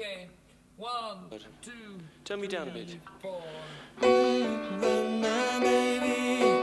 Okay, 1, 2, 3, 4. Tell me down a bit. Baby, my baby.